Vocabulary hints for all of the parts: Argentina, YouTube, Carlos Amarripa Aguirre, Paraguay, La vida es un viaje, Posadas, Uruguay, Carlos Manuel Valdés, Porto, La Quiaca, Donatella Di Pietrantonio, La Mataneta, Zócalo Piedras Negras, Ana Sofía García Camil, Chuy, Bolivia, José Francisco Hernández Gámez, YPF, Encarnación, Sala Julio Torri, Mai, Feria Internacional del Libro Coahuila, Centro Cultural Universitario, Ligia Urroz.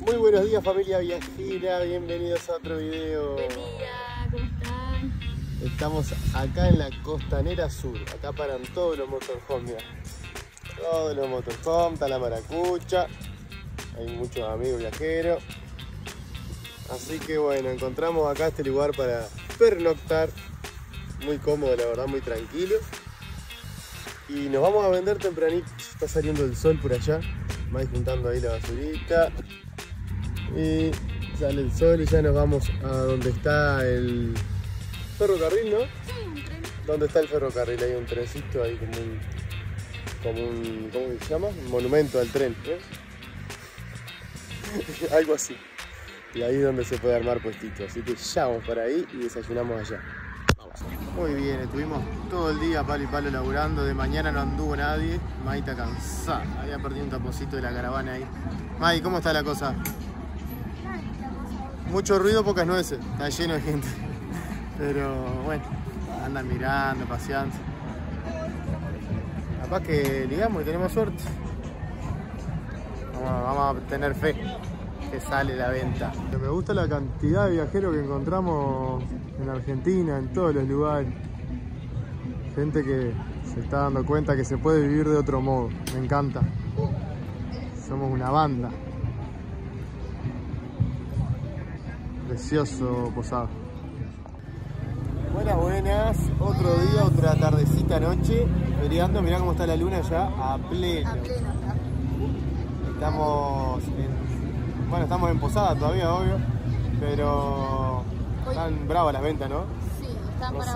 Muy buenos días, familia viajera, bienvenidos a otro video. Buen día, ¿cómo están? Estamos acá en la costanera sur, acá paran todos los motorhomes, mira. Todos los motorhomes, está la maracucha, hay muchos amigos viajeros. Así que bueno, encontramos acá este lugar para pernoctar, muy cómodo la verdad, muy tranquilo. Y nos vamos a vender tempranito, está saliendo el sol por allá. Mai juntando ahí la basurita. Y sale el sol y ya nos vamos a donde está el ferrocarril, ¿no? Sí, un tren. ¿Dónde está el ferrocarril? Hay un trencito ahí como un ¿cómo se llama? Un monumento al tren, ¿no? Algo así. Y ahí es donde se puede armar puestito. Así que ya vamos para ahí y desayunamos allá. Vamos. Muy bien, estuvimos todo el día palo y palo laburando. De mañana no anduvo nadie. Mai está cansada. Había perdido un taponcito de la caravana ahí. Mai, ¿cómo está la cosa? Mucho ruido, pocas nueces, está lleno de gente. Pero bueno, andan mirando, paseando. Capaz que ligamos y tenemos suerte. Vamos a tener fe que sale la venta. Me gusta la cantidad de viajeros que encontramos en Argentina, en todos los lugares. Gente que se está dando cuenta que se puede vivir de otro modo. Me encanta. Somos una banda. Precioso Posadas. Buenas, buenas. Otro día, otra tardecita, noche. Feriando, mirá cómo está la luna ya a pleno. Estamos en Posadas todavía, obvio. Pero están bravas las ventas, ¿no? Sí, están bravas. No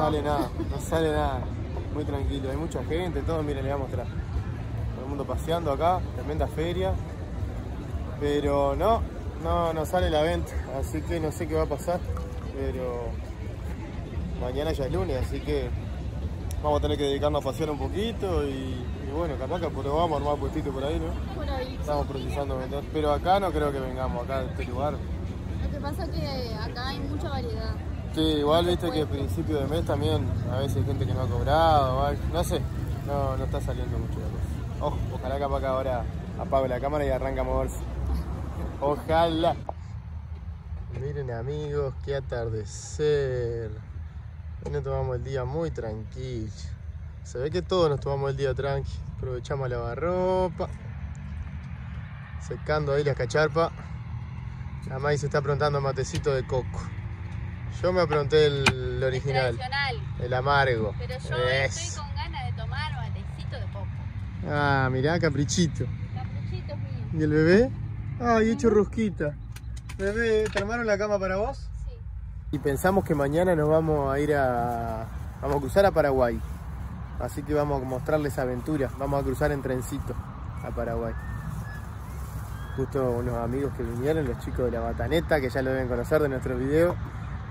sale nada. Muy tranquilo. Hay mucha gente, todo. Miren, les voy a mostrar. Todo el mundo paseando acá. Tremenda feria. Pero no sale la venta, así que no sé qué va a pasar, pero mañana ya es lunes, así que vamos a tener que dedicarnos a pasear un poquito y bueno, capaz que vamos a armar puestito por ahí, ¿no? Por ahí. Estamos procesando vender, pero acá no creo que vengamos, acá de este lugar. Lo que pasa es que acá hay mucha variedad. Sí, igual viste que a principio de mes también a veces hay gente que no ha cobrado, no sé, no está saliendo mucho la cosa. Ojo, ojalá capaz que ahora apague la cámara y arranca a moverse. Ojalá. Miren, amigos, qué atardecer. Hoy nos tomamos el día muy tranquilo. Se ve que todos nos tomamos el día tranqui. Aprovechamos a lavar ropa. Secando ahí las cacharpas. La Mai se está aprontando matecito de coco. Yo me apronté el original. El amargo. Pero yo estoy con ganas de tomar matecito de coco. Ah, mirá, caprichito. Caprichito mío. ¿Y el bebé? Ay, hecho rosquita. Bebé, ¿te armaron la cama para vos? Sí. Y pensamos que mañana nos vamos a ir a... Vamos a cruzar a Paraguay. Así que vamos a mostrarles aventuras. Vamos a cruzar en trencito a Paraguay. Justo unos amigos que vinieron, los chicos de La Mataneta, que ya lo deben conocer de nuestro video.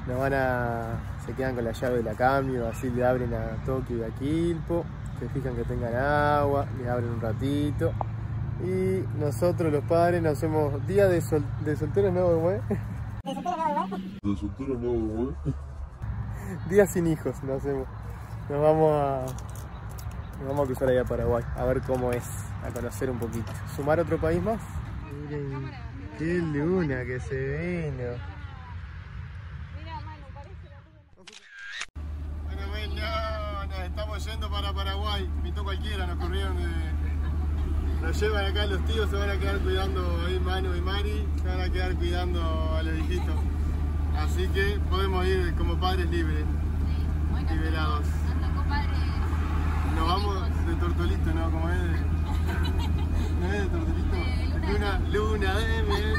Nos van a... Se quedan con la llave de la cambio, así le abren a Tokio y a Quilpo. Se fijan que tengan agua, les abren un ratito. Y nosotros los padres nos hacemos día de solteros nuevos, güey. De solteros nuevos, güey. Día sin hijos nos hacemos. Nos vamos a cruzar allá a Paraguay, a ver cómo es, a conocer un poquito. ¿Sumar otro país más? Miren, qué luna que se vino. Bueno, nos estamos yendo para Paraguay. Pintó cualquiera, nos corrieron de... Nos llevan acá los tíos, se van a quedar cuidando ahí Manu y Mari, se van a quedar cuidando a los hijitos. Así que podemos ir como padres libres, sí, bueno, liberados. Nos tocó padres. Nos vamos de tortolito, ¿no? Como es de... ¿No es de tortolito? Luna de miel.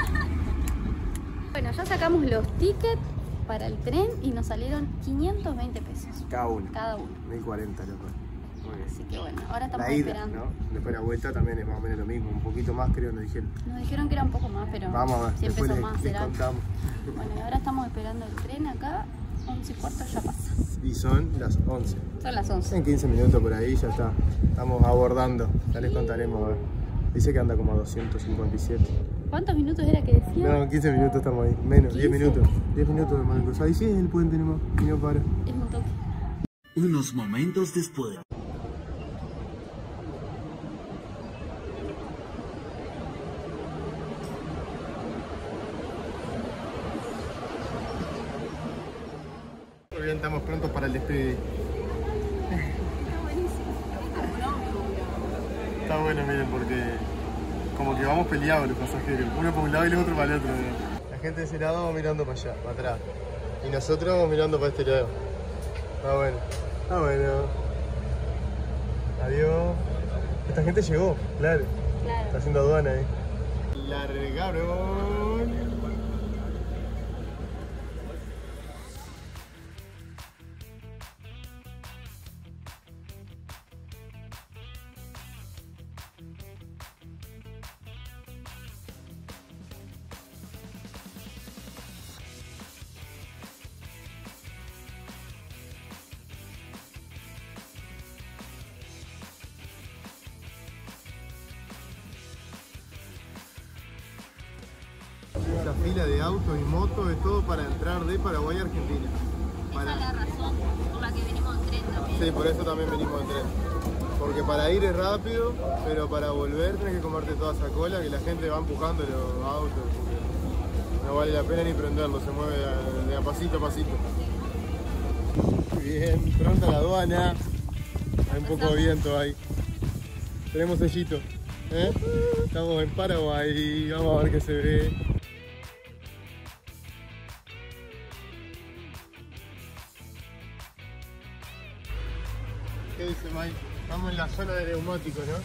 Bueno, ya sacamos los tickets para el tren y nos salieron 520 pesos. Cada uno. 1040, loco. Así que bueno, ahora estamos esperando. ¿No? Después la vuelta también es más o menos lo mismo, un poquito más creo, nos dijeron. Nos dijeron que era un poco más, pero vamos a ver, 100 pesos más será. Contamos. Bueno, y ahora estamos esperando el tren acá, 11:15 ya pasa. Y son las 11. Son las 11. En 15 minutos por ahí ya está, estamos abordando, ya les contaremos a ver. Dice que anda como a 257. ¿Cuántos minutos era que decía? No, 15 minutos estamos ahí, menos, 15. 10 minutos. 10 minutos de más cruzado. Y sí, es el puente nomás, y no para. Es un toque. Unos momentos después. bien, estamos prontos para el despegue. Está buenísimo. Está bueno, miren, porque como que vamos peleados los pasajeros, uno por un lado y el otro para el otro. La gente de ese lado mirando para allá, para atrás, y nosotros mirando para este lado. Está bueno, está bueno. Adiós. Esta gente llegó, claro. Claro. Está haciendo aduana ahí. Largaron. Esa fila de autos y motos es todo para entrar de Paraguay a Argentina. Esa es la razón por la que venimos en tren también. Sí, por eso también venimos en tren. Porque para ir es rápido, pero para volver tenés que comerte toda esa cola que la gente va empujando los autos. No vale la pena ni prenderlo, se mueve de a pasito a pasito. Bien, pronta la aduana. Hay un poco de viento ahí. Tenemos sellito. ¿Eh? Estamos en Paraguay, vamos a ver qué se ve. ¿Qué dice Mai? Estamos en la zona de neumáticos, ¿no? Sí.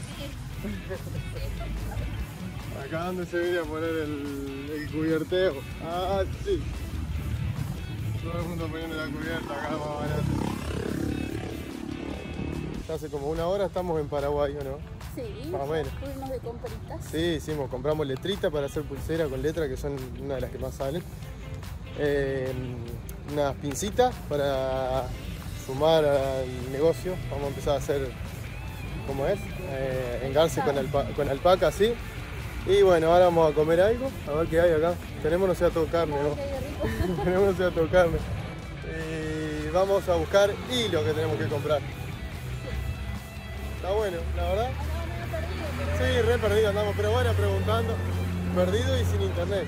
Acá donde se viene a poner el cubierteo. ¡Ah, sí! Todo el mundo poniendo la cubierta acá, más barato. Hace como una hora estamos en Paraguay, ¿o no? Sí, más o menos. Fuimos de compritas. Sí, hicimos, compramos letritas para hacer pulsera con letras, que son una de las que más salen. Unas pincitas para sumar al negocio, vamos a empezar a hacer, ¿cómo es? Engarce con alpaca, así. Y bueno, ahora vamos a comer algo, a ver qué hay acá. Tenemos no sea todo carne, ¿no? Tenemos no sea todo carne. Y vamos a buscar hilo que tenemos que comprar. Está bueno, la verdad. Sí, re perdido andamos, pero bueno, preguntando. Perdido y sin internet,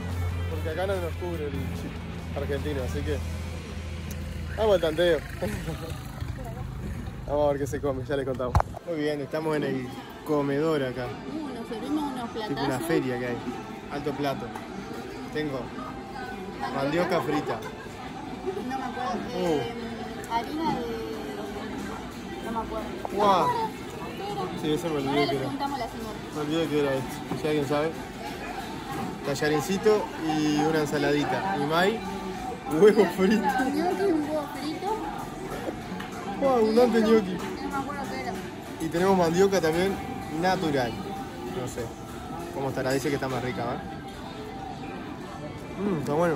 porque acá no nos cubre el chip argentino, así que vamos al tanteo. Vamos a ver qué se come, ya le contamos. Muy bien, estamos en el comedor acá. Nos servimos unos platazos. Tipo una feria que hay. Alto plato. Tengo mandioca frita. No me acuerdo. Harina de... No me acuerdo. ¡Guau! Wow. Sí, eso me olvidé que era. Me olvidé que era esto. Si alguien sabe. Tallarincito y una ensaladita. Y Mai, huevo frito. Wow, abundante ñoqui. Y tenemos mandioca también natural. No sé cómo estará, dice que está más rica, ¿verdad? Está bueno,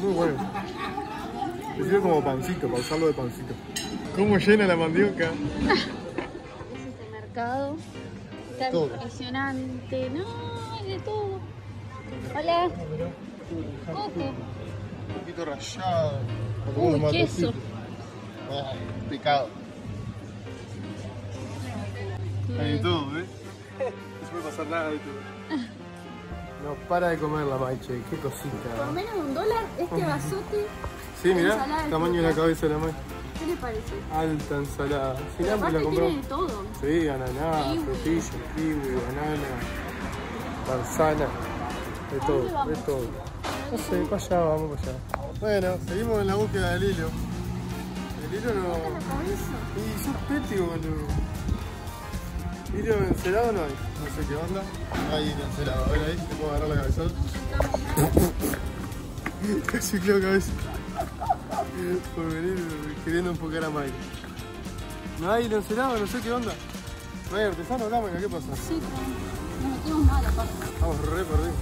muy bueno. Me sirve como pancito, para usarlo de pancito. ¿Cómo llena la mandioca? Es este mercado. Está todo. Impresionante. No, hay de todo. Hola. Coco. Un poquito rallado. Uy, queso. Ay, picado. Hay de todo, ¿ves? No se puede pasar nada de todo. No para de comer la Maiche, qué cosita. Por menos de $1 este vasote. Sí, mirá, tamaño de la cabeza de la Mai. ¿Qué le parece? Alta ensalada. Si la compramos. De todo. Sí, ananá, frutilla, kiwi, banana, manzana. De todo, de todo. No sé, para allá, vamos para allá. Bueno, seguimos en la búsqueda del hilo. El hilo no... Y sos peti, boludo. ¿Hilo encerado no hay? No sé qué onda. No hay hilo encerado. A ver ahí, te puedo agarrar la cabezón. Casi creo cabeza. Por venir queriendo enfocar a Mike. No hay hilo encerado, no sé qué onda. No hay artesano, la manga, ¿qué pasa? Sí, no metimos nada a la parte. Vamos re perdidos.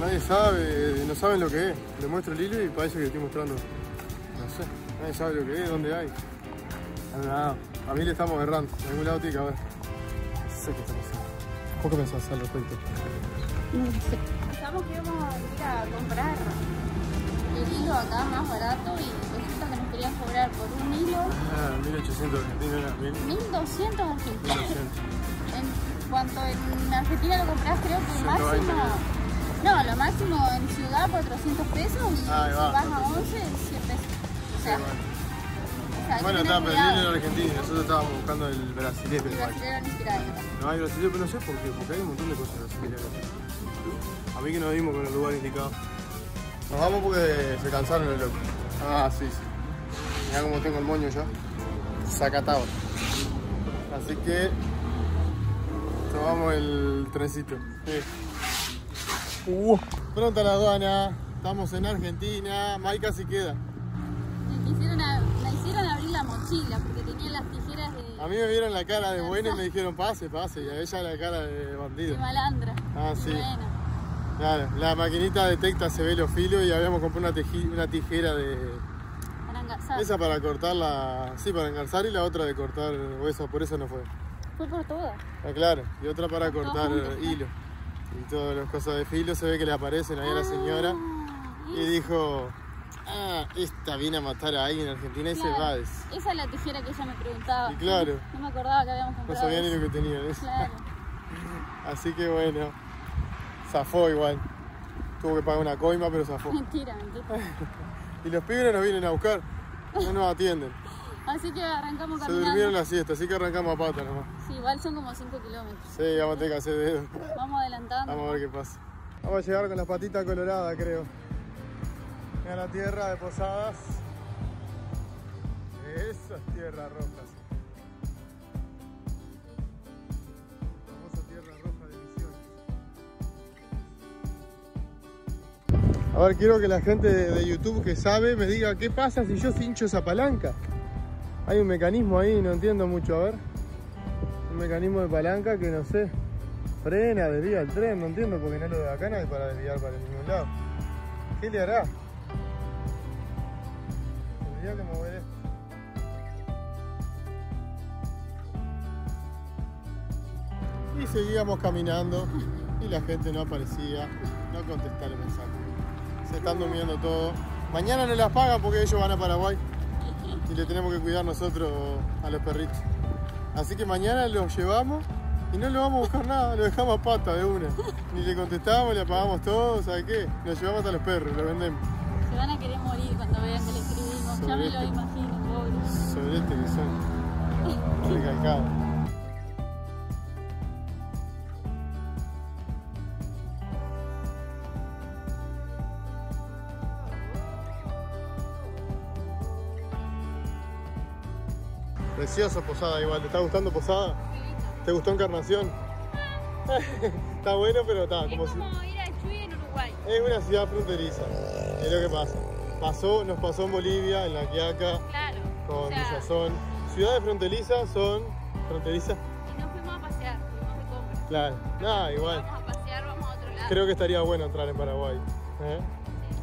Nadie sabe, no saben lo que es. Le muestro el hilo y parece que le estoy mostrando. No sé, nadie sabe lo que es, dónde hay. Nada, a mí le estamos errando. En algún lado tiene que haber. No sé qué está pasando. ¿Vos qué pensás al respecto? No sé. Pensamos que íbamos a ir a comprar el hilo acá más barato y resulta que nos querían cobrar por un hilo. Ah, 1800 argentinos, 1200 argentinos. En cuanto en Argentina lo comprás, creo que el máximo. No, lo máximo en ciudad $400 pesos y si vas a 11, $100 pesos. O sea, Bueno, estaba perdiendo en Argentina, nosotros estábamos buscando el brasileño. El brasileño inspirado. No hay brasileño, pero no sé por qué, porque hay un montón de cosas brasileñas. A mí que nos vimos con el lugar indicado. Nos vamos porque se cansaron los locos. Ah, sí, sí. Mirá como tengo el moño ya. Sacatado. Así que tomamos el trencito. Sí. Pronto a la aduana. Estamos en Argentina. Mai casi queda. Me hicieron abrir la mochila porque tenía las tijeras de... A mí me vieron la cara de buena y me dijeron pase, pase. Y a ella la cara de bandido. De malandra. Ah, sí. Bueno. Claro, la maquinita detecta, se ve los filos y habíamos comprado una tijera de... Para engarzar. Esa para cortar la... Sí, para engarzar y la otra de cortar hueso, por eso no fue. Fue por todas. Ah, claro, y otra para cortar hilo. Y todas las cosas de filo se ve que le aparecen ahí a la señora. Y dijo, ah, esta viene a matar a alguien en Argentina y se va. Esa es la tijera que ella me preguntaba. Y claro. No me acordaba que habíamos comprado. No sabía ni lo que tenía. Claro. Así que bueno. Zafó igual. Tuvo que pagar una coima, pero zafó. Mentira, mentira. Y los pibes nos vienen a buscar. No nos atienden. Así que arrancamos caminando. Se durmieron la siesta, así que arrancamos a pata nomás. Sí, igual son como 5 kilómetros. Sí, vamos a tener que hacer dedo. Vamos adelantando. Vamos a ver qué pasa. Vamos a llegar con las patitas coloradas, creo. Mira la tierra de Posadas. Esas tierras rojas. A ver, quiero que la gente de YouTube que sabe me diga qué pasa si yo hincho esa palanca. Hay un mecanismo ahí, no entiendo mucho, a ver. Un mecanismo de palanca que no sé. Frena, desvía el tren, no entiendo porque no lo de acá, no hay para desviar para ningún lado. ¿Qué le hará? Tendría que mover esto. Y seguíamos caminando y la gente no aparecía, no contestaba el mensaje. Se están durmiendo todo. Mañana no las paga porque ellos van a Paraguay. Y le tenemos que cuidar nosotros a los perritos. Así que mañana los llevamos y no lo vamos a buscar nada. Lo dejamos a pata de una. Ni le contestamos, le apagamos todo. ¿Sabes qué? Nos llevamos hasta los perros, los vendemos. Se van a querer morir cuando vean que le escribimos. Sobre ya me lo imagino, pobre. Sobre este que son recalcados. Preciosa Posada igual, ¿te está gustando Posada? Sí. ¿Te gustó Encarnación? Ah. Está bueno, pero está. Es como ir a Chuy en Uruguay. Es una ciudad fronteriza, es lo que pasa. Nos pasó en Bolivia, en La Quiaca, claro, con Villazón. Ciudades fronterizas son fronterizas. Y no fuimos a pasear, fuimos de compras. Claro, nada, igual. Vamos a pasear, vamos a otro lado. Creo que estaría bueno entrar en Paraguay. ¿Eh? Sí.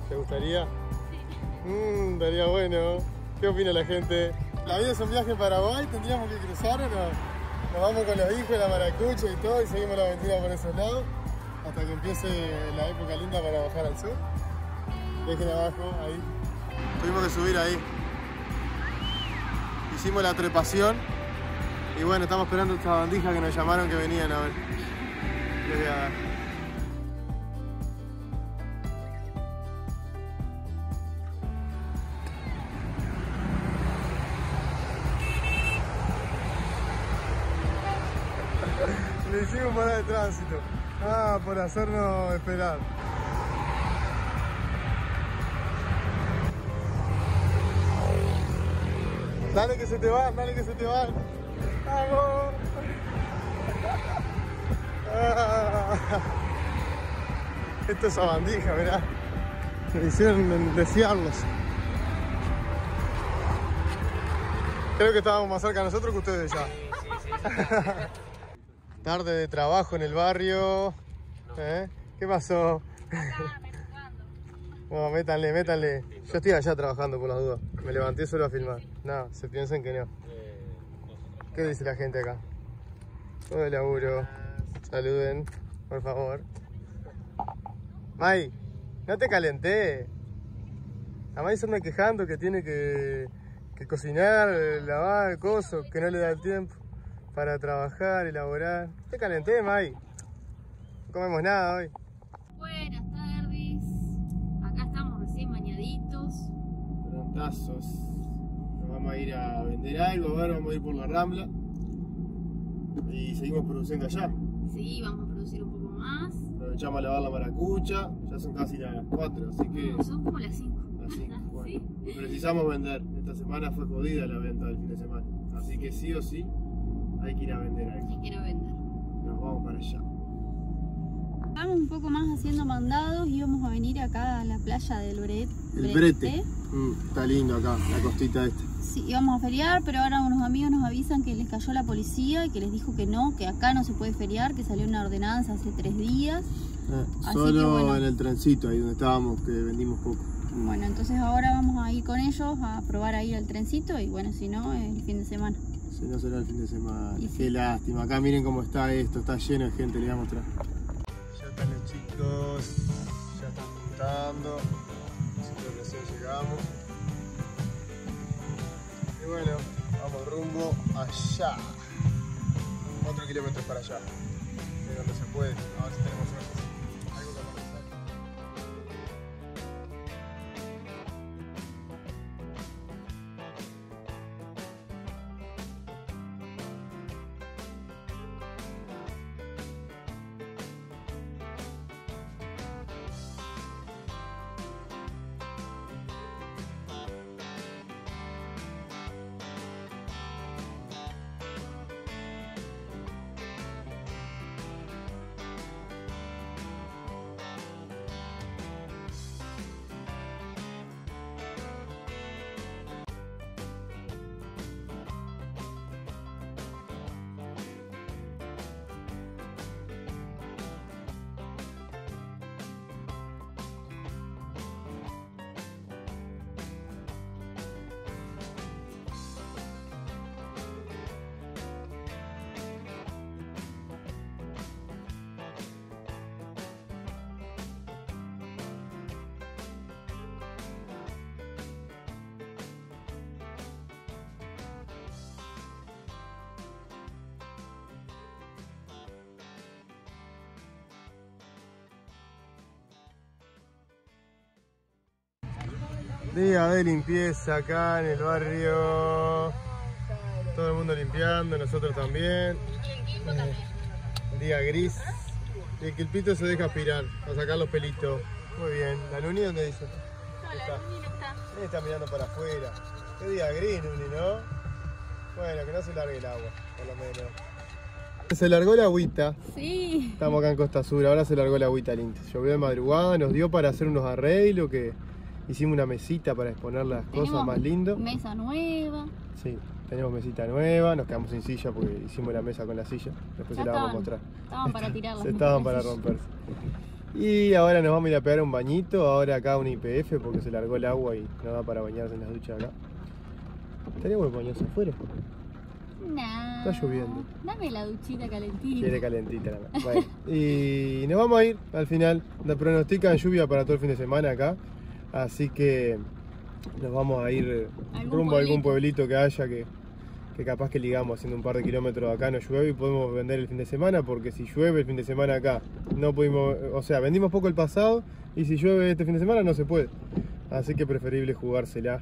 ¿Te gustaría? Sí. Estaría bueno. ¿Qué opina la gente? La vida es un viaje a Paraguay, tendríamos que cruzar o no. Nos vamos con los hijos, la maracucha y todo, y seguimos la aventura por esos lados, hasta que empiece la época linda para bajar al sur. Dejen abajo, ahí. Tuvimos que subir ahí. Hicimos la trepación, y bueno, estamos esperando esta bandija que nos llamaron que venían a ver. Les voy a dar. Le hicimos parada de tránsito. Ah, por hacernos esperar. Dale que se te van, dale que se te van. ¡Vamos! Ah, esto es abandija, mirá. Me hicieron desearlos. Creo que estábamos más cerca de nosotros que ustedes ya. Tarde de trabajo en el barrio. No. ¿Eh? ¿Qué pasó? Bueno, métanle, métanle. Yo estoy allá trabajando por las dudas. Me levanté solo a filmar. No, se piensan que no. ¿Qué dice la gente acá? Todo el laburo. Saluden, por favor. Mai, no te calenté. A Mai se anda quejando que tiene que cocinar, lavar, coso, que no le da el tiempo para trabajar, elaborar. Te calenté, Mai. No comemos nada hoy. Buenas tardes. Acá estamos recién bañaditos. Prontazos. Nos vamos vamos a ir a vender algo, a ver, vamos a ir por la Rambla y seguimos produciendo allá. Sí, vamos a producir un poco más. Aprovechamos a lavar la maracucha, ya son casi las 4, así que... No, son como las 5. Las 5, bueno. Sí. Precisamos vender, esta semana fue jodida la venta del fin de semana, así que sí o sí hay que ir a vender algo. Sí, quiero vender. Nos vamos para allá. Estábamos un poco más haciendo mandados y íbamos a venir acá a la playa del Brete. El Brete. Está lindo acá, la costita esta. Sí, íbamos a feriar, pero ahora unos amigos nos avisan que les cayó la policía y que les dijo que no, que acá no se puede feriar, que salió una ordenanza hace 3 días. Solo que, bueno, en el trencito, ahí donde estábamos, que vendimos poco. Bueno, entonces ahora vamos a ir con ellos a probar ahí al trencito y bueno, si no, el fin de semana. Si no, será el fin de semana. Y qué lástima, acá miren cómo está esto, está lleno de gente, les voy a mostrar. Están los chicos, ya están juntando, nosotros recién llegamos. Y bueno, vamos rumbo allá, 4 kilómetros para allá, de donde se puede, a ver si tenemos suerte. Día de limpieza acá en el barrio, todo el mundo limpiando, nosotros también. Día gris y el Quilpito se deja aspirar a sacar los pelitos. Muy bien, ¿la Luni dónde dice? No, la Luni no está. Él está mirando para afuera. Qué día gris, Luni, ¿no? Bueno, que no se largue el agua, por lo menos. Se largó la agüita. Sí. Estamos acá en Costa Sur, ahora se largó la agüita linda. Llovió de madrugada, nos dio para hacer unos arreglos que... Hicimos una mesita para exponer las cosas más lindo. Mesa nueva. Sí, tenemos mesita nueva, nos quedamos sin silla porque hicimos la mesa con la silla. Después ya se la vamos a mostrar. Estaban para tirarla. Estaban para romperse. Y ahora nos vamos a ir a pegar un bañito, ahora acá un YPF porque se largó el agua y no da para bañarse en las duchas acá. ¿Estaría bueno bañarse afuera? Nah. Está lloviendo. Dame la duchita calentita. Quiere calentita la mano. Bueno, y nos vamos a ir al final. Nos pronostican lluvia para todo el fin de semana acá. Así que nos vamos a ir rumbo a algún pueblito que haya que capaz que ligamos haciendo un par de kilómetros acá, no llueve y podemos vender el fin de semana, porque si llueve el fin de semana acá no pudimos, o sea, vendimos poco el pasado y si llueve este fin de semana no se puede. Así que preferible jugársela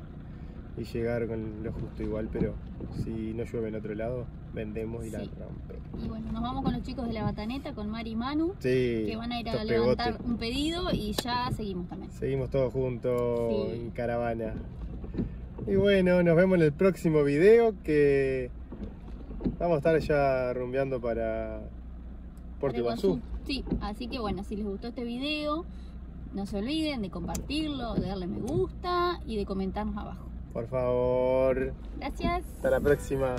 y llegar con lo justo igual, pero si no llueve en otro lado, vendemos y la rompemos. Y bueno, nos vamos con los chicos de La Mataneta, con Mari y Manu, que van a ir a levantar un pedido y ya seguimos también. Seguimos todos juntos en caravana. Y bueno, nos vemos en el próximo video, que vamos a estar ya rumbeando para Porto. Sí, así que bueno, si les gustó este video, no se olviden de compartirlo, de darle me gusta y de comentarnos abajo. Por favor. Gracias. Hasta la próxima.